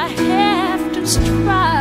I have to strive.